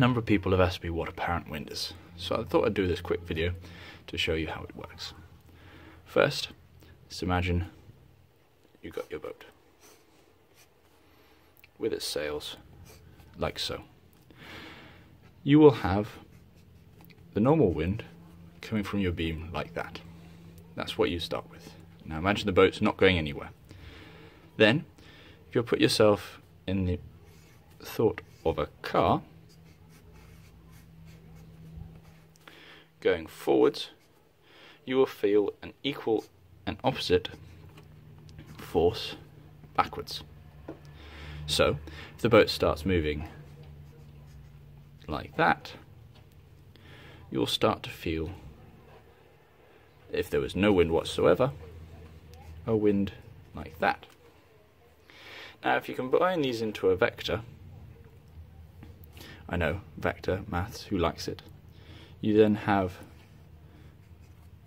number of people have asked me what a parent wind is, so I thought I'd do this quick video to show you how it works. First, just imagine you got your boat with its sails, like so. You will have the normal wind coming from your beam like that. That's what you start with. Now imagine the boat's not going anywhere. Then, if you put yourself in the thought of a car, going forwards, you will feel an equal and opposite force backwards. So, if the boat starts moving like that, you'll start to feel, if there was no wind whatsoever, a wind like that. Now, if you combine these into a vector, I know, vector, maths, who likes it? You then have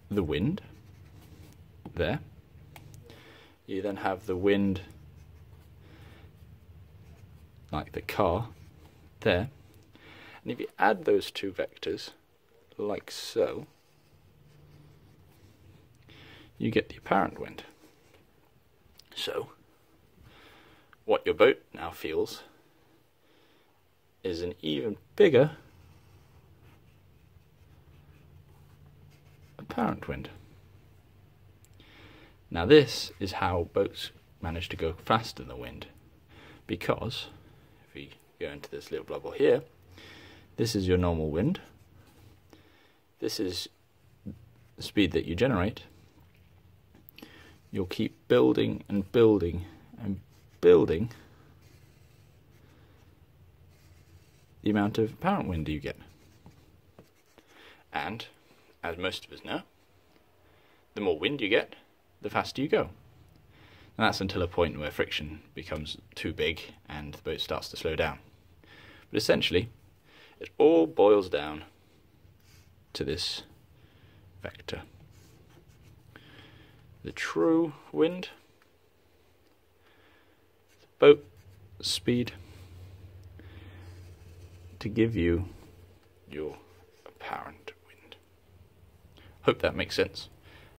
the wind there. You then have the wind like the car there, and if you add those two vectors like so, you get the apparent wind. So what your boat now feels is an even bigger apparent wind. Now this is how boats manage to go faster than the wind, because if we go into this little bubble here, this is your normal wind, this is the speed that you generate. You'll keep building and building and building the amount of apparent wind you get. And, as most of us know, the more wind you get, the faster you go. And that's until a point where friction becomes too big and the boat starts to slow down. But essentially, it all boils down to this vector. The true wind, boat speed, to give you your apparent wind. Hope that makes sense.